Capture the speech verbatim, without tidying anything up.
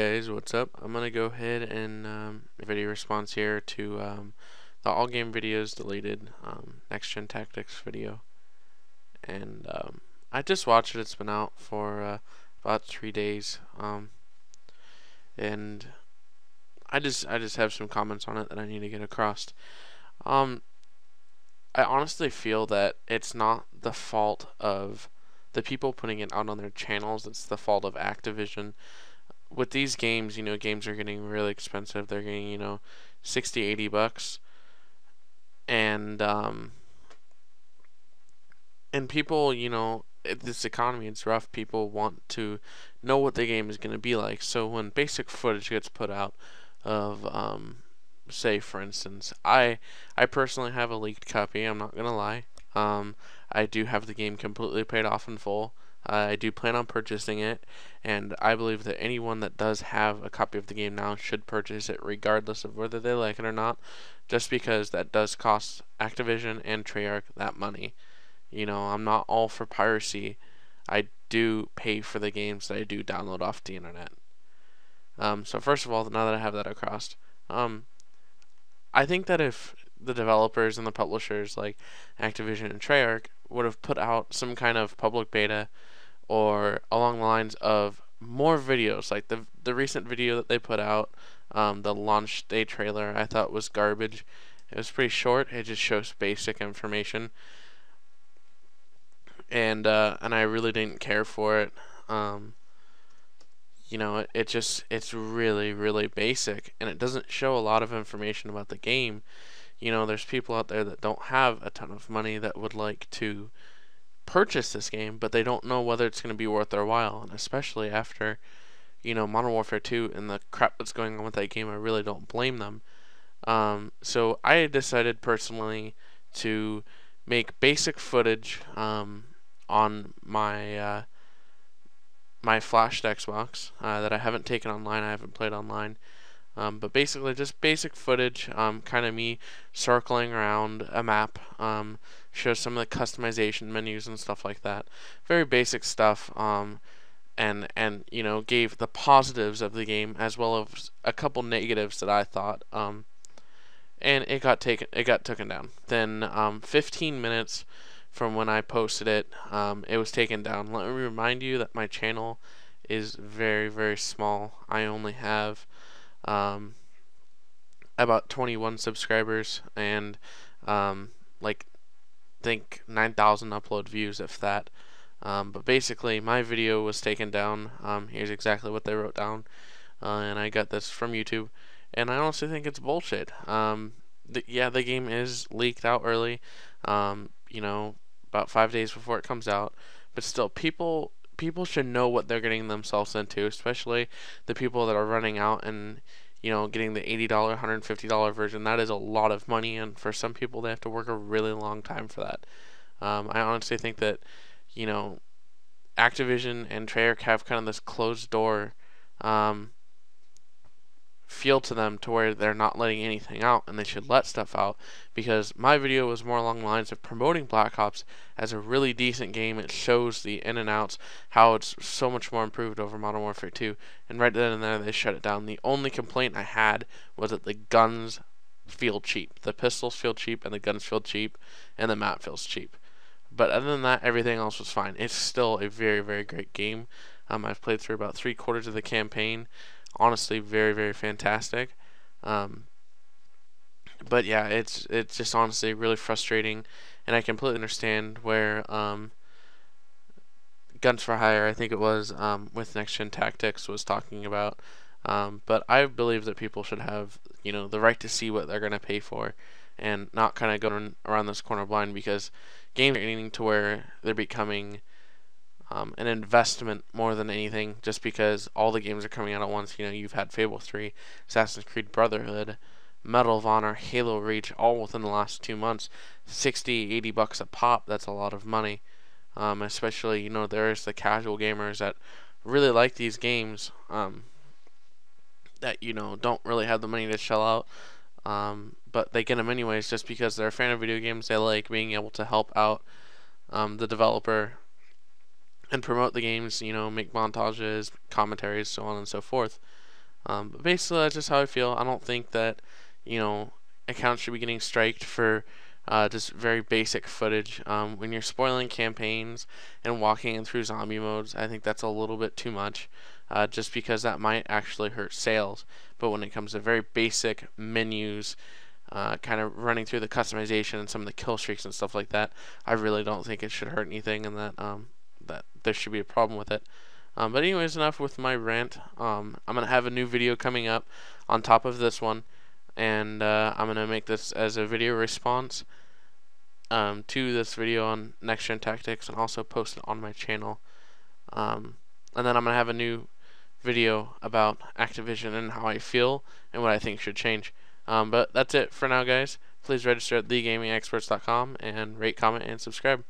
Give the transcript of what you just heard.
guys, what's up? I'm gonna go ahead and um, video response here to um, the all game videos deleted um, Next Gen Tactics video, and um, I just watched it. It's been out for uh, about three days, um, and I just I just have some comments on it that I need to get across. Um, I honestly feel that it's not the fault of the people putting it out on their channels. It's the fault of Activision. With these games, you know, games are getting really expensive. They're getting, you know, sixty, eighty bucks. And, um, and people, you know, this economy, it's rough. People want to know what the game is going to be like. So when basic footage gets put out of, um, say, for instance, I, I personally have a leaked copy. I'm not going to lie. Um, I do have the game completely paid off in full. Uh, I do plan on purchasing it, and I believe that anyone that does have a copy of the game now should purchase it regardless of whether they like it or not, just because that does cost Activision and Treyarch that money. You know, I'm not all for piracy. I do pay for the games that I do download off the internet. Um, so first of all, now that I have that across, um, I think that if the developers and the publishers like Activision and Treyarch would have put out some kind of public beta or along the lines of more videos, like the the recent video that they put out, um, the launch day trailer, I thought was garbage. It was pretty short. It just shows basic information, and uh, and I really didn't care for it. Um, you know, it, it just it's really really basic, and it doesn't show a lot of information about the game. You know, there's people out there that don't have a ton of money that would like to purchase this game, but they don't know whether it's going to be worth their while, and especially after, you know, Modern Warfare two and the crap that's going on with that game, I really don't blame them. Um, so I decided personally to make basic footage um, on my uh, my flashed Xbox uh, that I haven't taken online, I haven't played online. Um, but basically just basic footage, um, kind of me circling around a map, um, shows some of the customization menus and stuff like that. Very basic stuff, um, and, and you know, gave the positives of the game as well as a couple negatives that I thought, um, and it got taken, it got taken down. Then um, fifteen minutes from when I posted it, um, it was taken down. Let me remind you that my channel is very, very small. I only have um about twenty-one subscribers and um like think nine thousand upload views, if that. Um but basically my video was taken down. Um here's exactly what they wrote down, uh, and I got this from YouTube, and I honestly think it's bullshit. Um th yeah, the game is leaked out early, um you know, about five days before it comes out, but still, people people should know what they're getting themselves into, especially the people that are running out and, you know, getting the eighty dollar, one hundred fifty dollar version. That is a lot of money, and for some people, they have to work a really long time for that. Um, I honestly think that, you know, Activision and Treyarch have kind of this closed door um, feel to them, to where they're not letting anything out, and they should let stuff out, because my video was more along the lines of promoting Black Ops as a really decent game. It shows the in and outs, how it's so much more improved over Modern Warfare two, and right then and there they shut it down. The only complaint I had was that the guns feel cheap, the pistols feel cheap, and the guns feel cheap, and the map feels cheap. But other than that, everything else was fine. It's still a very, very great game. Um, I've played through about three quarters of the campaign. Honestly, very, very fantastic. Um, but yeah, it's it's just honestly really frustrating, and I completely understand where um, Guns for Hire, I think it was, um, with Next Gen Tactics was talking about. Um, but I believe that people should have, you know, the right to see what they're going to pay for, and not kind of go around this corner blind, because games are getting to where they're becoming Um, an investment more than anything, just because all the games are coming out at once. You know, you've had Fable three, Assassin's Creed Brotherhood, Medal of Honor, Halo Reach, all within the last two months. sixty, eighty bucks a pop, that's a lot of money. Um, especially, you know, there's the casual gamers that really like these games, um, that, you know, don't really have the money to shell out, um, but they get them anyways, just because they're a fan of video games. They like being able to help out um, the developer and promote the games, you know, make montages, commentaries, so on and so forth. Um, but basically, that's just how I feel. I don't think that, you know, accounts should be getting striked for uh, just very basic footage. Um, when you're spoiling campaigns and walking in through zombie modes, I think that's a little bit too much, uh, just because that might actually hurt sales. But when it comes to very basic menus, uh, kind of running through the customization and some of the kill streaks and stuff like that, I really don't think it should hurt anything, and that um, that there should be a problem with it. Um, but anyways, enough with my rant. Um, I'm going to have a new video coming up on top of this one, and uh, I'm going to make this as a video response um, to this video on Next Gen Tactics, and also post it on my channel. Um, and then I'm going to have a new video about Activision and how I feel and what I think should change. Um, but that's it for now, guys. Please register at the gaming experts dot com and rate, comment, and subscribe.